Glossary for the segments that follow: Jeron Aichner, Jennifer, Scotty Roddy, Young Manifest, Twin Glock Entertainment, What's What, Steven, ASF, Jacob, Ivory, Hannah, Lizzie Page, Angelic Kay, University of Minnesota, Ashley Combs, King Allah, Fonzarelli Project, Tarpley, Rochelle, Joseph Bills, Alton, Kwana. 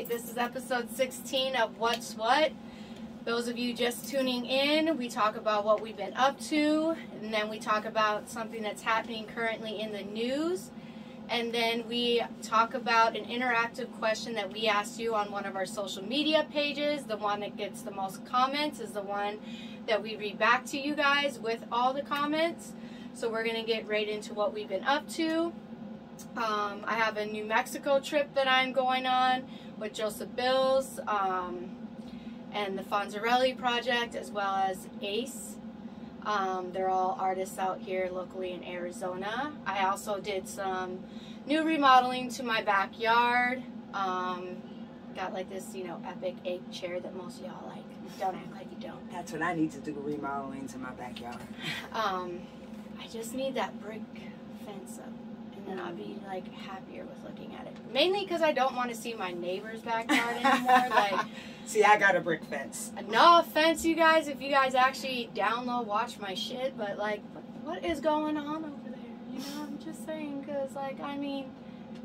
update. This is episode 16 of What's What. Those of you just tuning in, we talk about what we've been up to, and then we talk about something that's happening currently in the news, and then we talk about an interactive question that we asked you on one of our social media pages. The one that gets the most comments is the one that we read back to you guys with all the comments. So we're gonna get right into what we've been up to. I have a New Mexico trip that I'm going on with Joseph Bills and the Fonzarelli Project, as well as Ace. They're all artists out here locally in Arizona. I also did some new remodeling to my backyard. Got like this, you know, epic egg chair that most of y'all like. Don't act like you don't. That's what I need to do, remodeling to my backyard. I just need that brick fence up. And I'll be like happier with looking at it. Mainly because I don't want to see my neighbor's backyard anymore. Like, see, I got a brick fence. No offense, you guys, if you guys actually download, watch my shit, but like, what is going on over there? You know, I'm just saying, because like, I mean,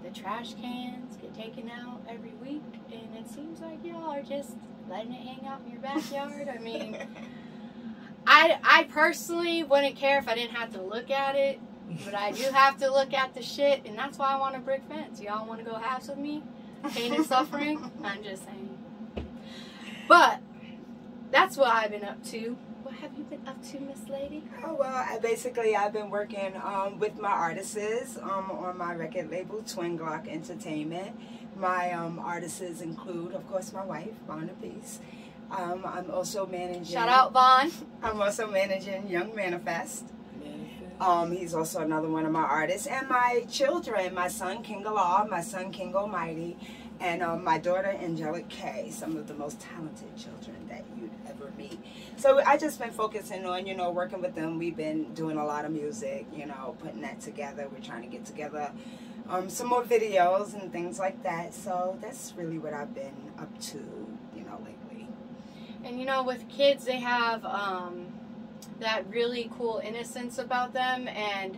the trash cans get taken out every week, and it seems like y'all are just letting it hang out in your backyard. I mean, I personally wouldn't care if I didn't have to look at it. But I do have to look at the shit, and that's why I want a brick fence. Y'all want to go halves with me? Pain and suffering? I'm just saying. But that's what I've been up to. What have you been up to, Miss Lady? Oh, well, I've been working with my artists on my record label, Twin Glock Entertainment. My artists include, of course, my wife, Vaughn of Peace. I'm also managing... Shout out, Vaughn. I'm also managing Young Manifest. He's also another one of my artists, and my children, my son King Allah, my son King Almighty, and my daughter Angelic Kay, some of the most talented children that you'd ever meet. So I just been focusing on, you know, working with them. We've been doing a lot of music, you know, putting that together. We're trying to get together some more videos and things like that. So that's really what I've been up to, you know, lately. And you know, with kids, they have that really cool innocence about them, and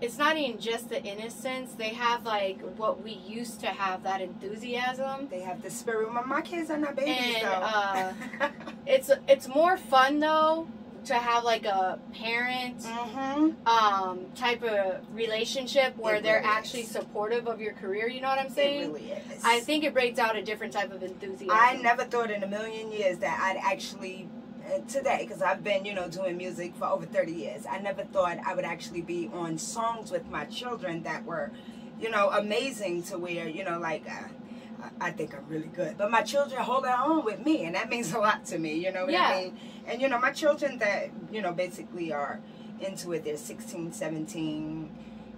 it's not even just the innocence, they have like what we used to have, that enthusiasm. They have the spirit. My kids are not babies, and, it's more fun though to have like a parent type of relationship where they're actually supportive of your career. You know what I'm saying? It really is. I think it breaks out a different type of enthusiasm. I never thought in a million years that I'd actually today, because I've been, you know, doing music for over 30 years. I never thought I would actually be on songs with my children that were, you know, amazing to where, you know, like, I think I'm really good. But my children hold their own with me, and that means a lot to me, you know what I mean? And, you know, my children that, you know, basically are into it, they're 16, 17,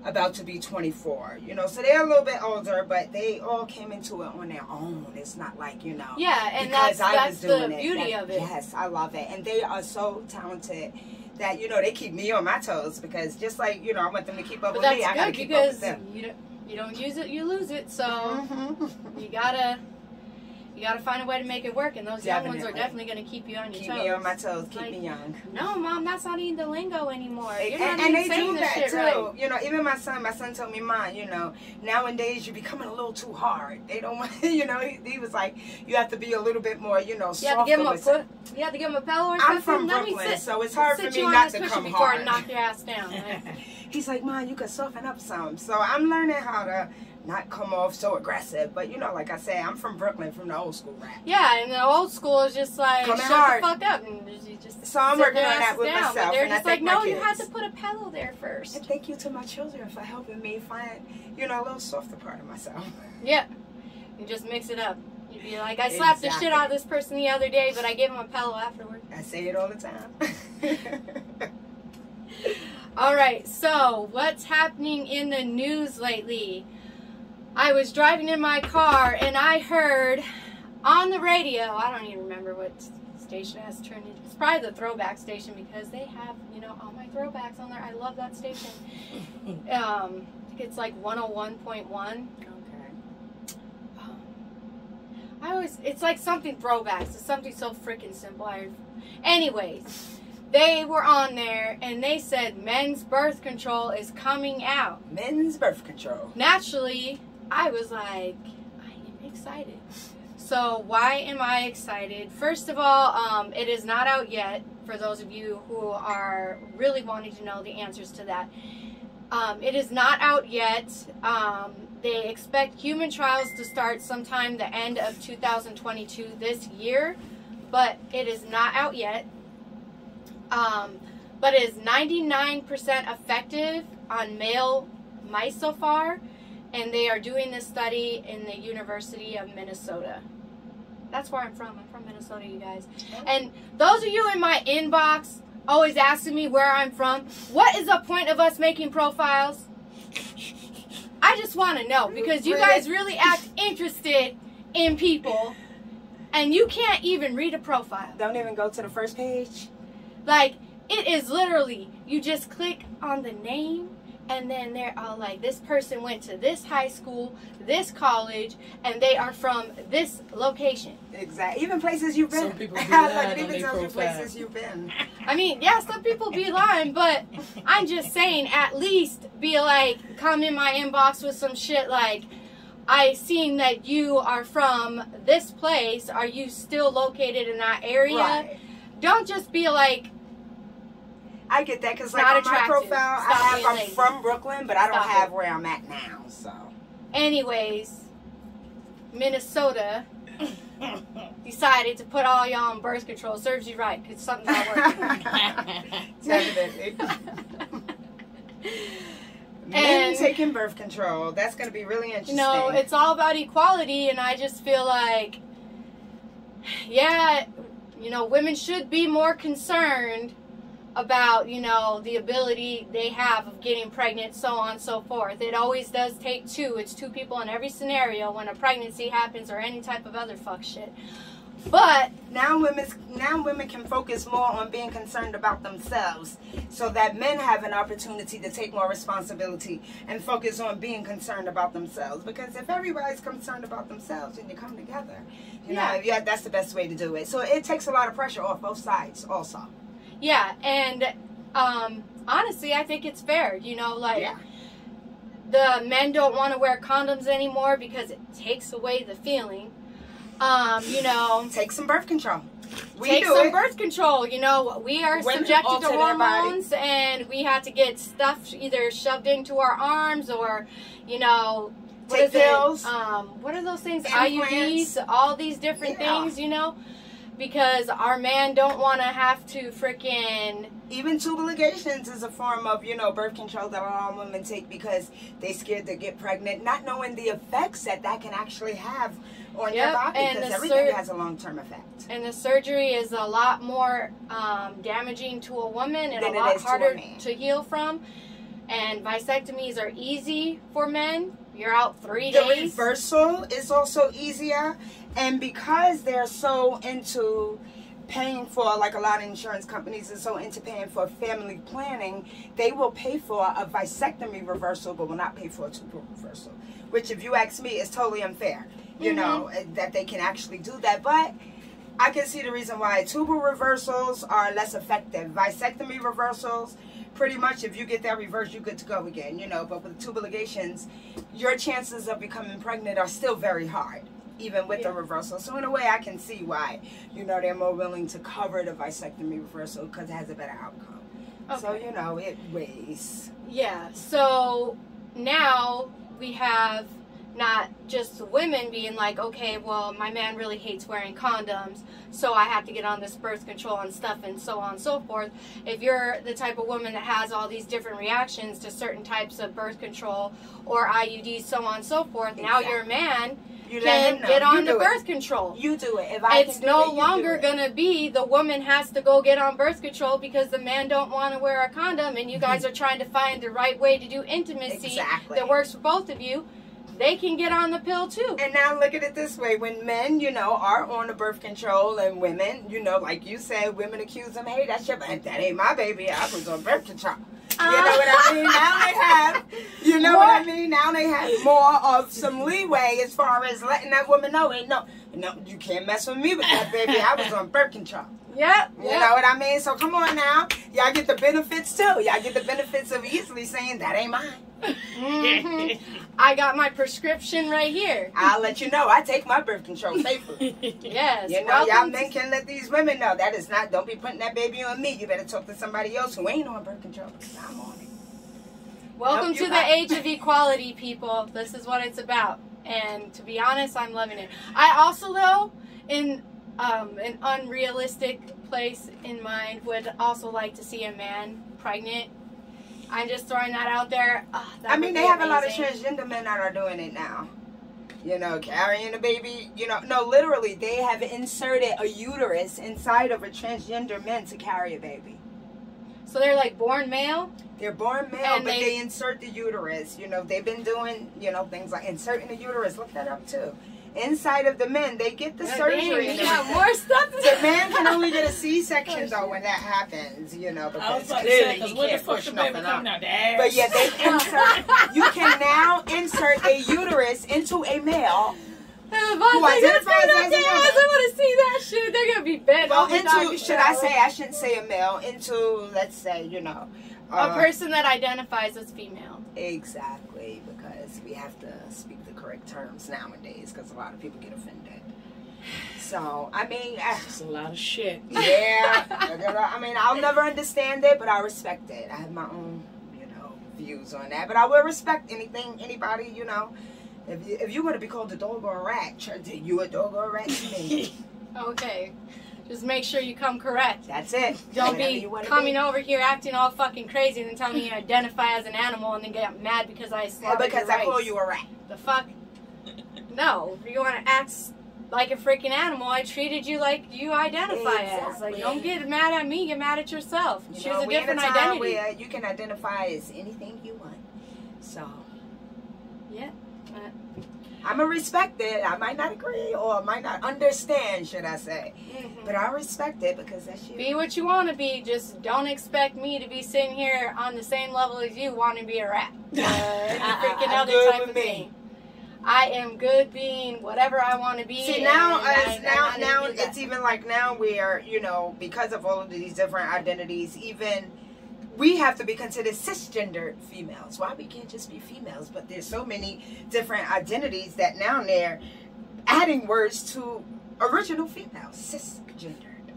about to be 24, you know, so they're a little bit older, but they all came into it on their own. It's not like, you know, and that's the beauty of it. Yes, I love it, and they are so talented that, you know, they keep me on my toes, because just like, you know, I want them to keep up with me. I gotta keep up with them. You don't use it, you lose it. So you gotta find a way to make it work, and those young ones are definitely gonna keep you on your toes. Keep me on my toes, keep me young. No, Mom, that's not even the lingo anymore. And they do that too. Right. You know, even my son told me, Mom, you know, nowadays you're becoming a little too hard. They don't want, you know, he was like, you have to be a little bit more, you know, softer. You have to give him a pillow or something. I'm from Brooklyn, so it's hard for me not to come hard. Knock your ass down. Right? He's like, Mom, you can soften up some. So I'm learning how to not come off so aggressive, but you know, like I say, I'm from Brooklyn, from the old school rap. Yeah, and the old school is just like, shut the fuck up. And you just so I'm working on that with myself. But they're just like, no, you had to put a pillow there first. And thank you to my children for helping me find, you know, a little softer part of myself. Yeah, you just mix it up. You'd be like, I slapped the shit out of this person the other day, but I gave him a pillow afterward. I say it all the time. All right, so what's happening in the news lately? I was driving in my car and I heard on the radio, I don't even remember what station has turned into. It's probably the throwback station, because they have, you know, all my throwbacks on there. I love that station. It's like 101.1. Okay. I always, it's like something throwbacks. It's something so freaking simple. Anyways. They were on there, and they said men's birth control is coming out. Men's birth control. Naturally, I was like, I am excited. So why am I excited? First of all, it is not out yet for those of you who are really wanting to know the answers to that. It is not out yet. They expect human trials to start sometime the end of 2022 this year, but it is not out yet. But it is 99% effective on male mice so far, and they are doing this study in the University of Minnesota. That's where I'm from. I'm from Minnesota, you guys. And those of you in my inbox always asking me where I'm from, what is the point of us making profiles? I just want to know, because you guys really act interested in people, and you can't even read a profile. Don't even go to the first page. Like, it is literally, you just click on the name, and then they're all like, this person went to this high school, this college, and they are from this location. Exactly. Even places you've been. Some people be lying. Like, even tells you places you've been. I mean, yeah, some people be lying, but I'm just saying, at least be like, come in my inbox with some shit like, I seen that you are from this place. Are you still located in that area? Right. Don't just be like, I get that, because like on my profile, I'm from Brooklyn, but I don't have where I'm at now, so. Anyways, Minnesota decided to put all y'all on birth control. Serves you right, because something's not working. Men taking birth control. That's going to be really interesting. No, it's all about equality, and I just feel like, yeah, you know, women should be more concerned about, you know, the ability they have of getting pregnant, so on and so forth. It always does take two. It's two people in every scenario when a pregnancy happens or any type of other fuck shit. But now women can focus more on being concerned about themselves, so that men have an opportunity to take more responsibility and focus on being concerned about themselves. Because if everybody's concerned about themselves and you come together, you know, yeah, that's the best way to do it. So it takes a lot of pressure off both sides also. Yeah, and honestly, I think it's fair, you know, like, the men don't want to wear condoms anymore because it takes away the feeling, you know. Take some birth control. Take some birth control, you know. We are subjected to hormones, and we had to get stuff either shoved into our arms or, you know, take pills. What are those things? Implants. IUDs, all these different things, you know. Because our man don't want to have to freaking... Even tubal ligations is a form of, you know, birth control that a lot of women take because they scared to get pregnant, not knowing the effects that that can actually have on their body, because everything has a long-term effect. And the surgery is a lot more damaging to a woman and a lot harder to heal from. And vasectomies are easy for men. You're out 3 days. The reversal is also easier. And because they're so into paying for, like a lot of insurance companies are so into paying for family planning, they will pay for a vasectomy reversal but will not pay for a tubal reversal. Which, if you ask me, is totally unfair, you know, that they can actually do that. But I can see the reason why tubal reversals are less effective. Vasectomy reversals, pretty much if you get that reversed, you're good to go again, you know. But with tubal ligations, your chances of becoming pregnant are still very hard, even with the reversal. So in a way, I can see why, you know, they're more willing to cover the vasectomy reversal because it has a better outcome. Okay. So, you know, it weighs. Yeah, so now we have not just women being like, okay, well, my man really hates wearing condoms, so I have to get on this birth control and stuff and so on and so forth. If you're the type of woman that has all these different reactions to certain types of birth control or IUDs, so on and so forth, now your man... You can get on the birth control. You do it. If I it's can do no it, you longer do it. Gonna be the woman has to go get on birth control because the man don't want to wear a condom, and you guys are trying to find the right way to do intimacy that works for both of you. They can get on the pill too. And now look at it this way: when men, you know, are on the birth control, and women, you know, like you said, women accuse them, hey, that's your, that ain't my baby. I was on birth control. You know what I mean? Now they have, you know what I mean? Now they have more of some leeway as far as letting that woman know, hey, no, you can't mess with me with that, baby. I was on birth control. Yep. You know what I mean? So come on now. Y'all get the benefits too. Y'all get the benefits of easily saying, that ain't mine. Mm-hmm. I got my prescription right here. I'll let you know. I take my birth control safer. Yes. You know, y'all men can let these women know. That is not, don't be putting that baby on me. You better talk to somebody else who ain't on birth control. I'm on it. Welcome to the age of equality, people. This is what it's about. And to be honest, I'm loving it. I also, though, in an unrealistic place in mind, would also like to see a man pregnant. I'm just throwing that out there. Oh, that I mean, they have a lot of transgender men that are doing it now. You know, carrying a baby. You know, no, literally, they have inserted a uterus inside of a transgender man to carry a baby. So they're like born male? They're born male, but they insert the uterus. You know, they've been doing, you know, things like inserting the uterus. Look that up, too. Inside of the men, they get the surgery. And got more stuff. The man can only get a C-section though when that happens, you know, because clearly he can't push nothing up. But yeah, they insert. You can now insert a uterus into a male. Who identifies as a woman. I want to see that shit. They're gonna be bent. Well, into I shouldn't say a male. Into let's say, you know, a person that identifies as female. Exactly, because we have to speak the correct terms nowadays because a lot of people get offended. So, I mean... It's a lot of shit. Yeah. I mean, I'll never understand it, but I respect it. I have my own, you know, views on that. But I will respect anything, anybody, you know. If you were to be called a dog or a rat, you a dog or a rat to me. Okay. Just make sure you come correct. That's it. Don't be coming over here acting all fucking crazy and then telling me you identify as an animal and then get mad because I slaughtered your rights. Because I call you a rat. The fuck? No. If you want to act like a freaking animal, I treated you like you identify as. Like, don't get mad at me. Get mad at yourself. Choose a different identity. Where you can identify as anything you want. So. Yeah. I'm going to respect it. I might not agree or I might not understand, should I say. Mm-hmm. But I respect it because that's you. Be what you want to be. Just don't expect me to be sitting here on the same level as you wanting to be a rat. Freaking other type of thing. I am good being whatever I want to be. See, now it's even like now we're, you know, because of all of these different identities, even... We have to be considered cisgender females. Why we can't just be females? But there's so many different identities that now they're adding words to original females, cisgendered.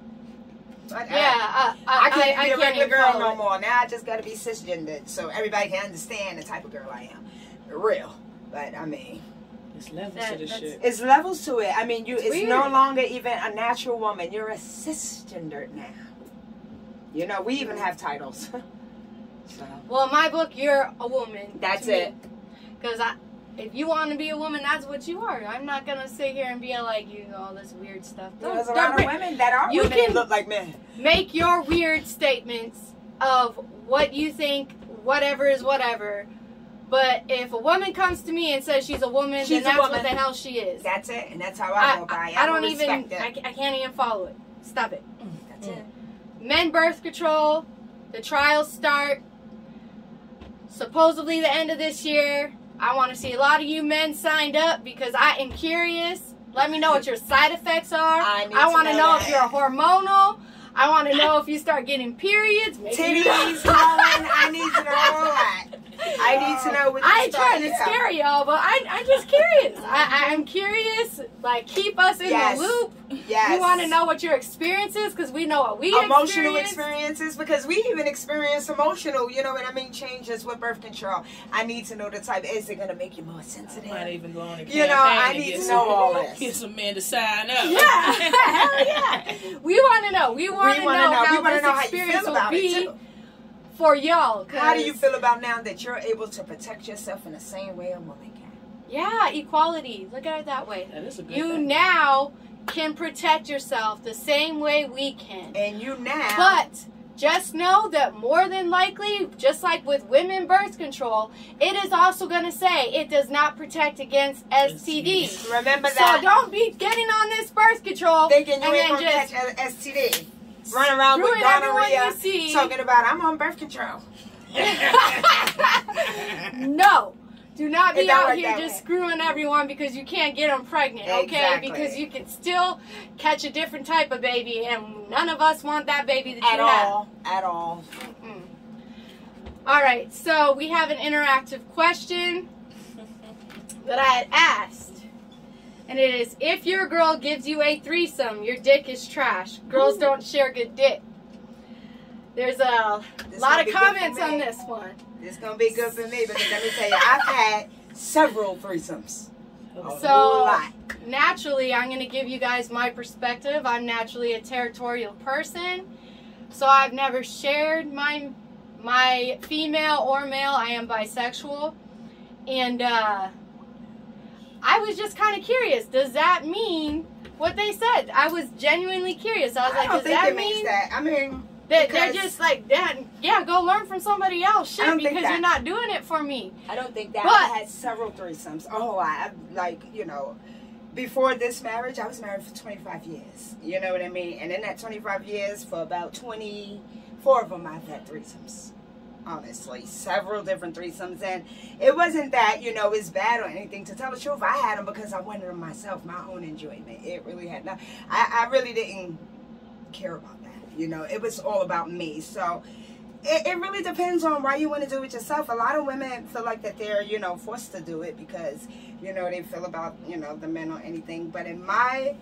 I can't be a regular girl no more. Now I just got to be cisgendered so everybody can understand the type of girl I am. Real. But I mean... It's levels to this shit. It's levels to it. I mean, it's no longer even a natural woman. You're a cisgendered now. You know, we even have titles. So. Well, in my book, you're a woman. That's it. Because if you want to be a woman, that's what you are. I'm not going to sit here and be like, you know, all this weird stuff. There's a lot of women that are women and look like men. Make your weird statements of what you think, whatever is whatever. But if a woman comes to me and says she's a woman, then that's what the hell she is. That's it. And that's how I go by it. I don't even, I can't even follow it. Stop it. That's it. Men birth control, the trials start, supposedly the end of this year. I want to see a lot of you men signed up because I am curious. Let me know what your side effects are. I want to know if you're hormonal. I want to know if you start getting periods. Maybe titties, I need to know all that. I need to know what I ain't trying to scare y'all, but I'm just curious. I'm curious. Like, keep us in the loop. Yes. We want to know what your experience is because we know what we experience. Emotional experiences because we even experience emotional, you know what I mean, changes with birth control. I need to know the type. Is it going to make you more sensitive? I might even go on a campaign. You know, I need to know all this. Get some men to sign up. Yeah. Hell yeah. We want to know. We want to know how this experience will be. For y'all. How do you feel about now that you're able to protect yourself in the same way a woman can? Yeah, equality. Look at it that way. That is a good thing. Now can protect yourself the same way we can. And you now. But just know that more than likely, just like with women birth control, it is also going to say it does not protect against STDs. Remember that. So don't be getting on this birth control thinking you ain't going to catch STD. Run around with gonorrhea talking about I'm on birth control. No. Do not be out here just screwing everyone because you can't get them pregnant, okay? Exactly. Because you can still catch a different type of baby, and none of us want that baby that you have. At all. Mm-mm. All right, so we have an interactive question that I had asked, and it is, if your girl gives you a threesome, your dick is trash. Girls don't share good dick. There's a lot of comments on this one. It's going to be good for me because let me tell you, I've had several threesomes. So naturally, I'm going to give you guys my perspective. I'm naturally a territorial person. So I've never shared my female or male. I am bisexual. And I was just kind of curious. Does that mean what they said? I was genuinely curious. I was like, does that mean that? I mean, they're just like, yeah, go learn from somebody else, shit, because you're not doing it for me. I don't think that. But I had several threesomes. Oh, I like, you know, before this marriage, I was married for 25 years. You know what I mean? And in that 25 years, for about 24 of them, I've had threesomes. Honestly, several different threesomes. And it wasn't that, you know, it's bad or anything. To tell the truth, I had them because I wanted them myself, my own enjoyment. It really had not. I really didn't care about that. You know, it was all about me. So it really depends on why you want to do it yourself. A lot of women feel like that they're, you know, forced to do it because, you know, they feel about, you know, the men or anything. But in my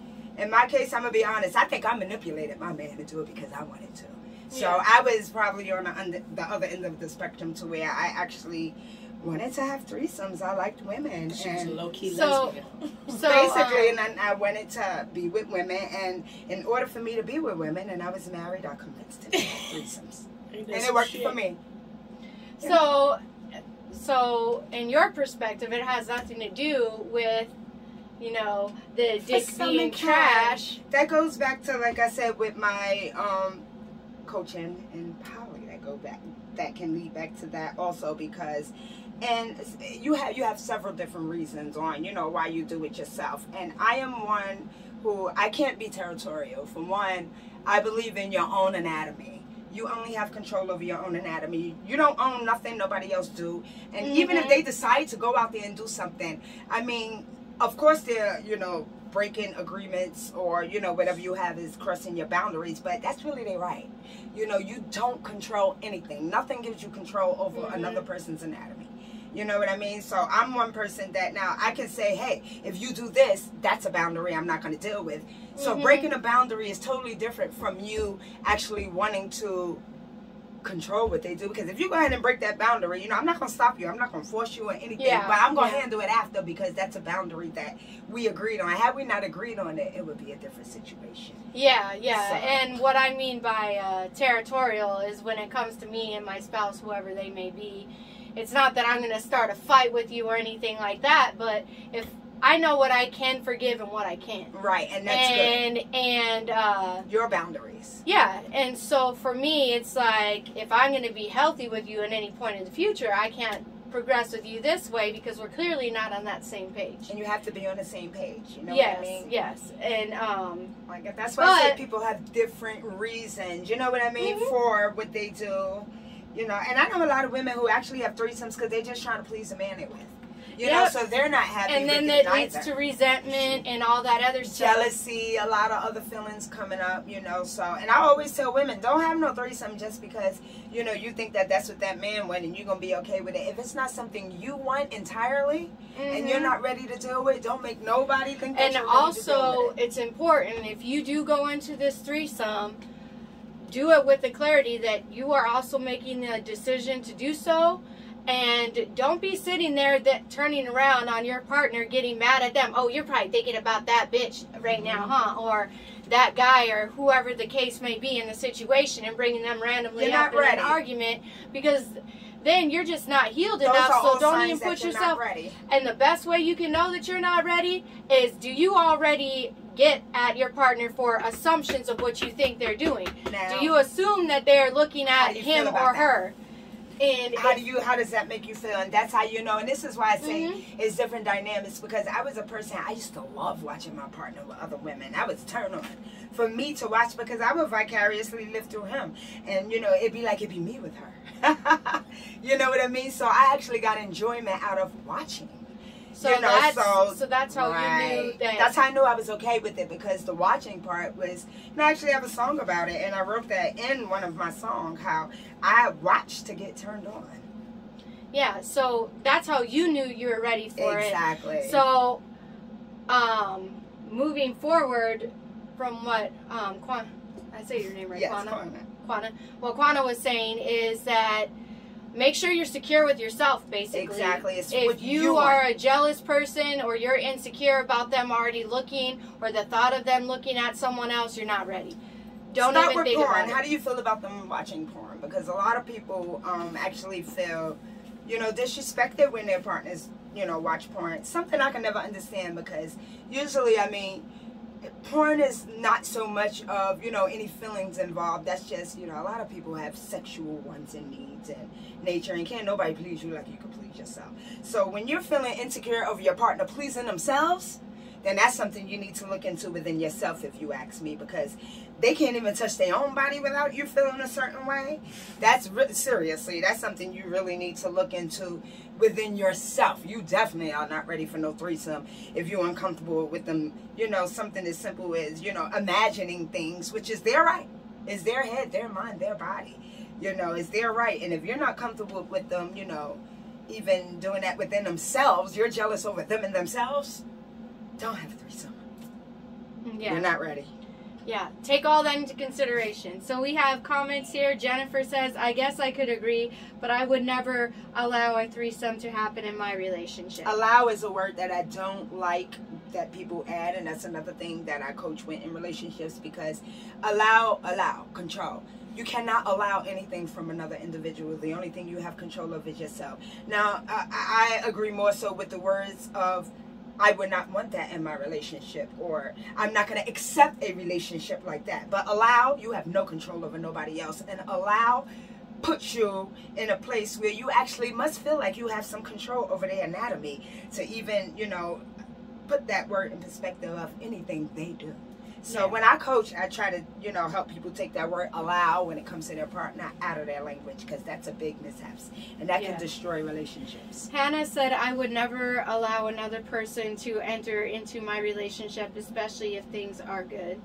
case, I'm going to be honest. I think I manipulated my man to do it because I wanted to. So yeah. I was probably on the other end of the spectrum to where I actually wanted to have threesomes. I liked women. She was low-key lesbian. So basically, and I wanted to be with women, and in order for me to be with women, and I was married, I convinced him to have threesomes. And it worked for me. So in your perspective, it has nothing to do with, you know, the dick being trash. That goes back to, like I said, with my coaching and poly. That can lead back to that also, because and you have several different reasons on, you know, why you do it yourself. And I am one who, I can't be territorial. For one, I believe in your own anatomy. You only have control over your own anatomy. You don't own nothing nobody else do. And even if they decide to go out there and do something, I mean, of course they're, you know, breaking agreements or, you know, whatever you have is crossing your boundaries, but that's really their right. You know, you don't control anything. Nothing gives you control over another person's anatomy. You know what I mean? So I'm one person that now I can say, hey, if you do this, that's a boundary I'm not going to deal with. So breaking a boundary is totally different from you actually wanting to control what they do, because if you go ahead and break that boundary, you know, I'm not gonna stop you, I'm not gonna force you or anything, but I'm gonna handle it after, because that's a boundary that we agreed on. Had we not agreed on it, it would be a different situation. So. And what I mean by territorial is when it comes to me and my spouse, whoever they may be, it's not that I'm gonna start a fight with you or anything like that, but if I know what I can forgive and what I can't. Right, and that's good. And your boundaries. Yeah, and so for me, it's like, if I'm going to be healthy with you at any point in the future, I can't progress with you this way because we're clearly not on that same page. And you have to be on the same page, you know what I mean? Yes, and like, that's why I say people have different reasons, you know what I mean, for what they do, you know. And I know a lot of women who actually have threesomes because they're just trying to please the man they're with. You know, so they're not happy. And then that leads to resentment and all that other stuff. Jealousy, a lot of other feelings coming up, you know. So, and I always tell women, don't have no threesome just because, you know, you think that that's what that man wants and you're going to be okay with it. If it's not something you want entirely and you're not ready to deal with, don't make nobody think that you're ready to deal with it. And also, it's important, if you do go into this threesome, do it with the clarity that you are also making the decision to do so. And don't be sitting there turning around on your partner, getting mad at them. Oh, you're probably thinking about that bitch right now, huh? Or that guy, or whoever the case may be in the situation, and bringing them randomly up in an argument, because then you're just not healed enough. So don't even put yourself. And the best way you can know that you're not ready is, do you already get at your partner for assumptions of what you think they're doing? Now, do you assume that they're looking at him or her? And how does that make you feel? And that's how you know. And this is why I say it's different dynamics, because I was a person, I used to love watching my partner with other women. I was turned on for me to watch, because I would vicariously live through him. And, you know, it'd be me with her. You know what I mean? So I actually got enjoyment out of watching it. So, you know, that's how you knew that. That's how I knew I was okay with it, because the watching part was, and I actually have a song about it, and I wrote that in one of my songs, how I watched to get turned on. Yeah, so that's how you knew you were ready for it. Exactly. So, moving forward from what Kwana, I say your name right, yes, Kwana? Kwana. What Kwana was saying is that make sure you're secure with yourself, basically. Exactly. It's if you are a jealous person, or you're insecure about them already looking, or the thought of them looking at someone else, you're not ready. Don't Start even with think porn. About it. How do you feel about them watching porn? Because a lot of people actually feel, you know, disrespected when their partners, you know, watch porn. Something I can never understand, because usually, I mean, porn is not so much of, you know, any feelings involved. That's just, you know, a lot of people have sexual wants and needs and nature, and can't nobody please you like you can please yourself. So when you're feeling insecure of your partner pleasing themselves, then that's something you need to look into within yourself, if you ask me, because they can't even touch their own body without you feeling a certain way. That's seriously, that's something you really need to look into within yourself. You definitely are not ready for no threesome if you're uncomfortable with them, you know, something as simple as, you know, imagining things, which is their right. It's their head, their mind, their body, you know, it's their right. And if you're not comfortable with them, you know, even doing that within themselves, you're jealous over them and themselves, don't have a threesome. Yeah. You're not ready. Yeah. Take all that into consideration. So we have comments here. Jennifer says, I guess I could agree, but I would never allow a threesome to happen in my relationship. Allow is a word that I don't like that people add, and that's another thing that I coach with in relationships, because allow, control. You cannot allow anything from another individual. The only thing you have control of is yourself. Now, I agree more so with the words of, I would not want that in my relationship, or I'm not going to accept a relationship like that. But allow, you have no control over nobody else. And allow puts you in a place where you actually must feel like you have some control over their anatomy to even, you know, put that word in perspective of anything they do. So when I coach, I try to, you know, help people take that word allow when it comes to their partner out of their language, because that's a big mishaps, and that can destroy relationships. Hannah said, I would never allow another person to enter into my relationship, especially if things are good.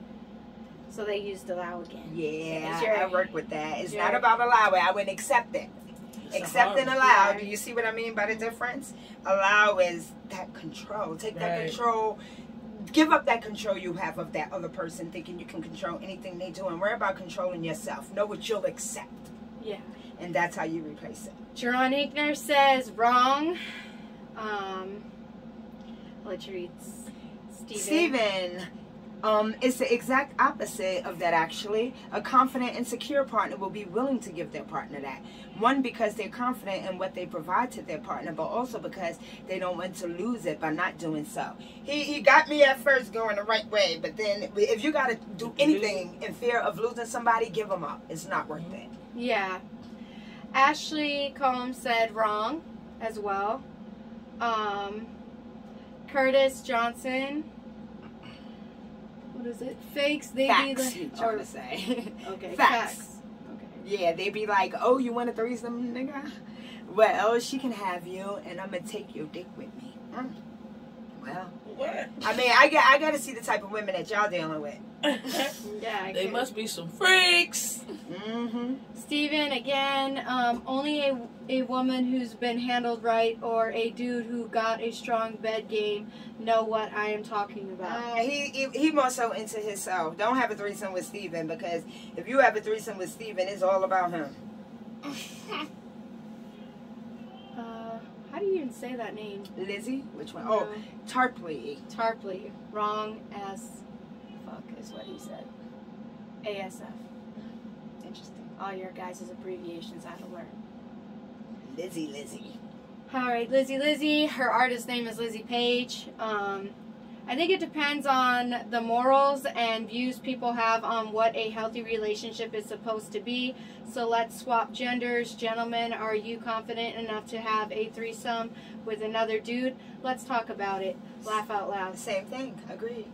So they used allow again. Yeah, I work with that. It's not about allow it. I wouldn't accept it. Accept and allow. Do you see what I mean by the difference? Allow is that control. Take that control. Give up that control you have of that other person, thinking you can control anything they do, and worry about controlling yourself. Know what you'll accept. Yeah. And that's how you replace it. Jeron Aichner says, wrong. Let's read Steven. It's the exact opposite of that, actually. A confident and secure partner will be willing to give their partner that. One, because they're confident in what they provide to their partner, but also because they don't want to lose it by not doing so. He got me at first going the right way, but then if you got to do anything in fear of losing somebody, give them up. It's not worth it. Yeah. Ashley Combs said wrong as well. Curtis Johnson... What is it? Fakes. They facts, be like, trying to say. Okay. Facts. Okay. Yeah, they be like, oh, you want a threesome, nigga? Well, she can have you, and I'm going to take your dick with me. Mm. Well. What? I mean, I got to see the type of women that y'all dealing with. Yeah, they must be some freaks. Mm-hmm. Steven, again, only a woman who's been handled right, or a dude who got a strong bed game, know what I am talking about. He more so into himself. Don't have a threesome with Steven, because if you have a threesome with Steven, it's all about him. How do you even say that name? Lizzie? Which one? No. Oh, Tarpley. Tarpley. Wrong as... is what he said. ASF. Interesting. All your guys' abbreviations I have to learn. Lizzie. Alright, Lizzie. Her artist name is Lizzie Page. I think it depends on the morals and views people have on what a healthy relationship is supposed to be. So let's swap genders. Gentlemen, are you confident enough to have a threesome with another dude? Let's talk about it. Laugh out loud. Same thing. Agreed.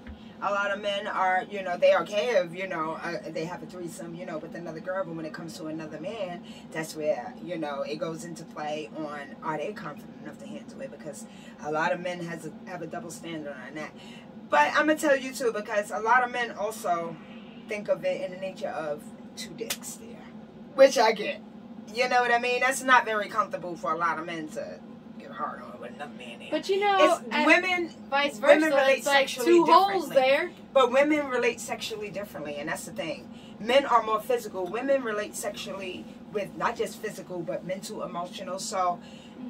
a lot of men are, you know, they are okay if, you know, they have a threesome, you know, with another girl, but when it comes to another man, that's where, you know, it goes into play on, are they confident enough to handle it? Because a lot of men have a double standard on that. But I'm going to tell you too, because a lot of men also think of it in the nature of two dicks there, which I get. You know what I mean? That's not very comfortable for a lot of men to get hard on with another man. But you know, women, vice versa, women relate sexually differently. It's like two holes there. But women relate sexually differently, and that's the thing. Men are more physical. Women relate sexually with not just physical, but mental, emotional. So,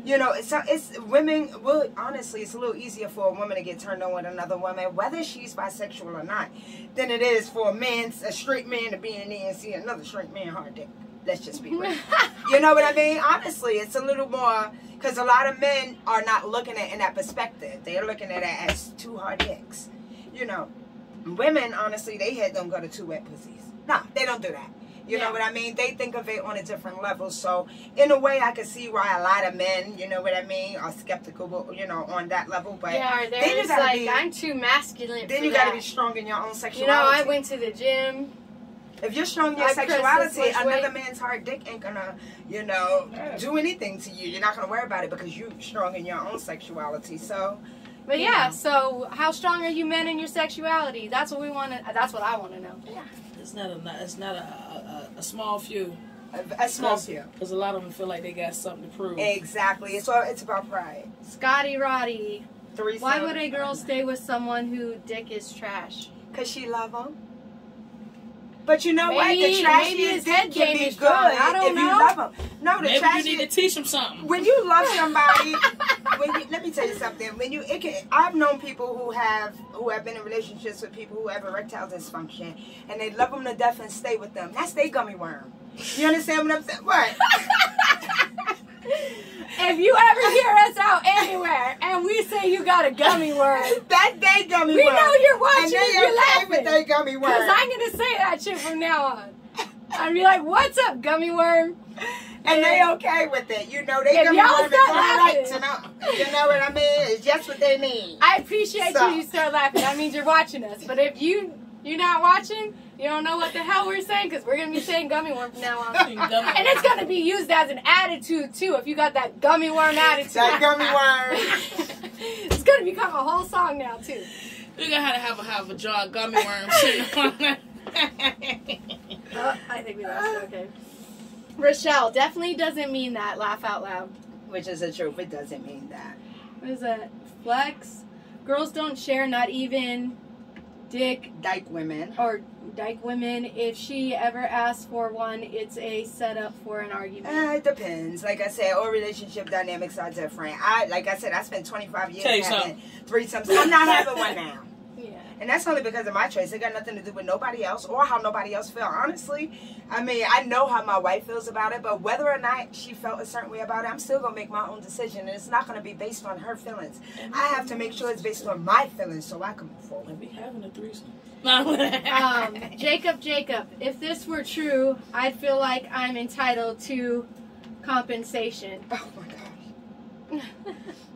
you know, it's women will, honestly, it's a little easier for a woman to get turned on with another woman, whether she's bisexual or not, than it is for a man, a straight man, to be in there and see another straight man hard dick. Let's just be real. You know what I mean? Honestly, it's a little more, because a lot of men are not looking at it in that perspective. They're looking at it as two hard dicks. You know, women, honestly, they head don't go to two wet pussies. No, they don't do that. You know what I mean? They think of it on a different level. So, in a way, I can see why a lot of men, you know what I mean, are skeptical, you know, on that level. But yeah, or they're just like, I'm too masculine. Then you got to be strong in your own sexuality. You know, I went to the gym. If you're strong in your sexuality, another man's hard dick ain't gonna, you know, do anything to you. You're not gonna worry about it because you're strong in your own sexuality. So, but yeah, so how strong are you men in your sexuality? That's what we want to. That's what I want to know. Yeah, it's not a small few. A small few. Because a lot of them feel like they got something to prove. Exactly. It's about pride. Scotty Roddy. Why would a girl stay with someone who dick is trash? Cause she love him. But you know what? The trashiest dick can be good if you love him. No, the trashiest. You need to teach him something. When you love somebody, let me tell you something. I've known people who have been in relationships with people who have erectile dysfunction, and they love them to death and stay with them. That's their gummy worm. You understand what I'm saying? What? If you ever hear us out anywhere and we say you got a gummy worm, that day gummy worm. We know you're watching and you're laughing. With that gummy worm. Because I'm going to say that shit from now on. I'll be like, what's up, gummy worm? And they okay with it. You know, they gummy worm is alright tonight. You know what I mean? It's just what they need. I appreciate you start laughing. That means you're watching us. But if you're not watching, you don't know what the hell we're saying, because we're going to be saying gummy worm from now on. And it's going to be used as an attitude, too, if you got that gummy worm attitude. That gummy worm. It's going to become a whole song now, too. We're going to have a jar of gummy worms. Oh, I think we lost it. Okay. Rochelle, definitely doesn't mean that. Laugh out loud. Which is the truth. It doesn't mean that. What is that? Flex. Girls don't share, not even... dyke women. If she ever asks for one, it's a setup for an argument. It depends. Like I said, all relationship dynamics are different. Like I said, I spent 25 years having threesomes. I'm not having one now. Yeah. And that's only because of my choice. It got nothing to do with nobody else or how nobody else felt. Honestly, I mean, I know how my wife feels about it, but whether or not she felt a certain way about it, I'm still going to make my own decision, and it's not going to be based on her feelings. I have to make sure it's based on my feelings so I can move forward. We're having a threesome. Jacob, if this were true, I'd feel like I'm entitled to compensation. Oh, my gosh.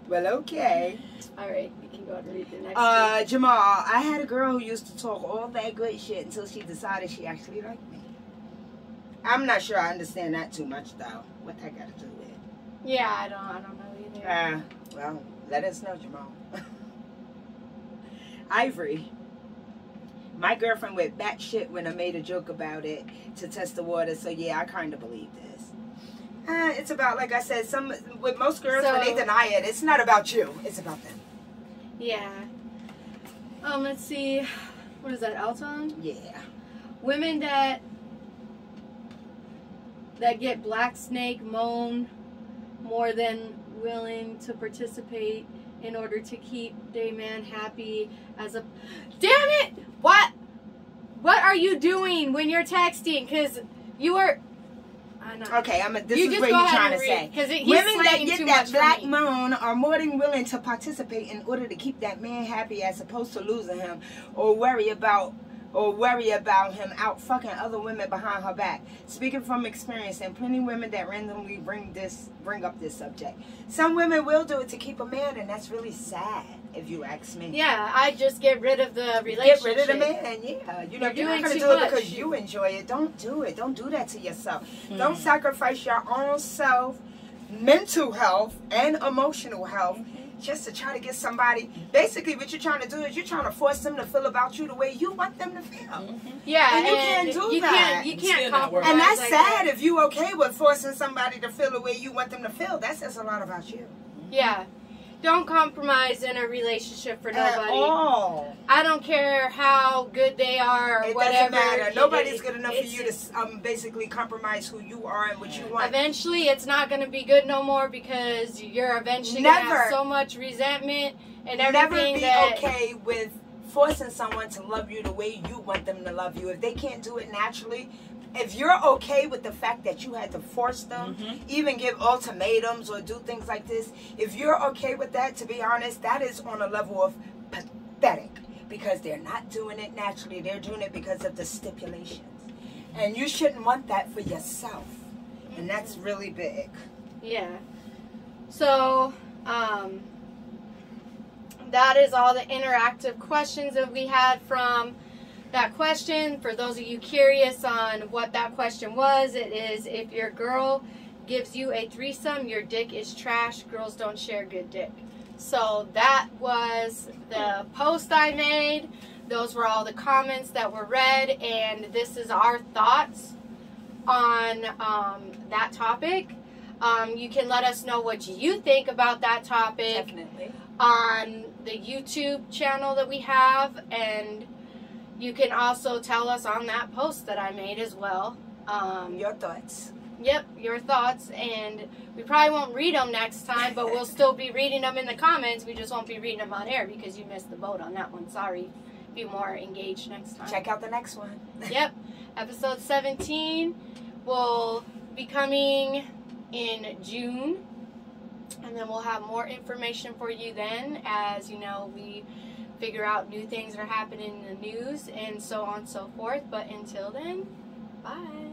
Well, okay. All right, you can go ahead and read the next one. Jamal, I had a girl who used to talk all that good shit until she decided she actually liked me. I'm not sure I understand that too much, though. What that got to do with it? Yeah, I don't know either. Well, let us know, Jamal. Ivory. My girlfriend went batshit when I made a joke about it to test the water, so yeah, I kind of believe this. It's about, like I said, with most girls, when they deny it, it's not about you. It's about them. Yeah. Let's see. What is that, Alton? Yeah. Women that get black snake moan more than willing to participate in order to keep their man happy as a... Damn it! What are you doing when you're texting? Because you are... Okay, this is what you're trying to say. Women that get that black moan are more than willing to participate in order to keep that man happy as opposed to losing him or worry about or worry about him out fucking other women behind her back. Speaking from experience, and plenty of women that randomly bring up this subject. Some women will do it to keep a man, and that's really sad, if you ask me. Yeah, I just get rid of the relationship. Get rid of the man, yeah. You know, you're not going to do it because you enjoy it. Don't do it. Don't do that to yourself. Mm. Don't sacrifice your own self, mental health, and emotional health just to try to get somebody. Basically, what you're trying to do is you're trying to force them to feel about you the way you want them to feel. Yeah, and you can't do that. You can't compromise. And that's like sad that. If you okay with forcing somebody to feel the way you want them to feel, that says a lot about you. Yeah. Don't compromise in a relationship for nobody. At all. I don't care how good they are or whatever. It doesn't matter. Nobody's good enough for you to basically compromise who you are and what you want. Eventually, it's not going to be good no more because you're eventually going to have so much resentment and everything. Never be okay with forcing someone to love you the way you want them to love you. If they can't do it naturally, if you're okay with the fact that you had to force them, even give ultimatums or do things like this, if you're okay with that, to be honest, that is on a level of pathetic because they're not doing it naturally. They're doing it because of the stipulations. And you shouldn't want that for yourself. And that's really big. Yeah. So, that is all the interactive questions that we had from that question. For those of you curious on what that question was, it is, if your girl gives you a threesome, your dick is trash. Girls don't share good dick. So that was the post I made. Those were all the comments that were read, and this is our thoughts on that topic. You can let us know what you think about that topic. Definitely. On the YouTube channel that we have, and you can also tell us on that post that I made as well. Your thoughts. Yep, your thoughts. And we probably won't read them next time, but we'll still be reading them in the comments. We just won't be reading them on air because you missed the boat on that one. Sorry. Be more engaged next time. Check out the next one. Yep. Episode 17 will be coming in June. And then we'll have more information for you then. As you know, we figure out new things that are happening in the news and so on and so forth. But until then, bye.